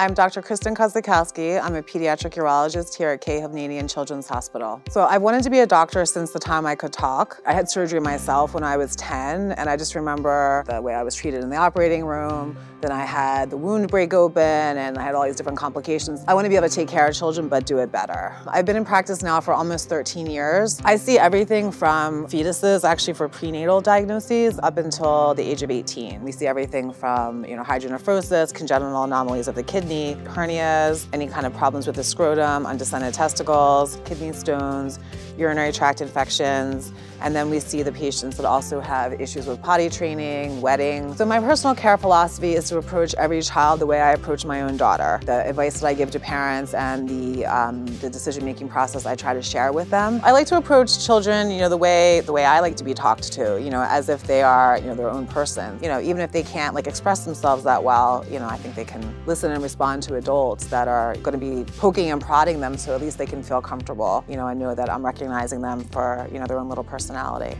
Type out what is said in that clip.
I'm Dr. Kristin Kozakowski. I'm a pediatric urologist here at K. Hovnanian Children's Hospital. So I've wanted to be a doctor since the time I could talk. I had surgery myself when I was 10, and I just remember the way I was treated in the operating room. Then I had the wound break open, and I had all these different complications. I want to be able to take care of children, but do it better. I've been in practice now for almost 13 years. I see everything from fetuses, actually for prenatal diagnoses, up until the age of 18. We see everything from hydronephrosis, congenital anomalies of the kidney, hernias, any kind of problems with the scrotum, undescended testicles, kidney stones, urinary tract infections, and then we see the patients that also have issues with potty training, wetting. So my personal care philosophy is to approach every child the way I approach my own daughter. The advice that I give to parents and the decision-making process I try to share with them. I like to approach children, the way I like to be talked to, as if they are, their own person. Even if they can't express themselves that well, I think they can listen and respond to adults that are going to be poking and prodding them, so at least they can feel comfortable, and know that I'm recognizing them for, their own little personality.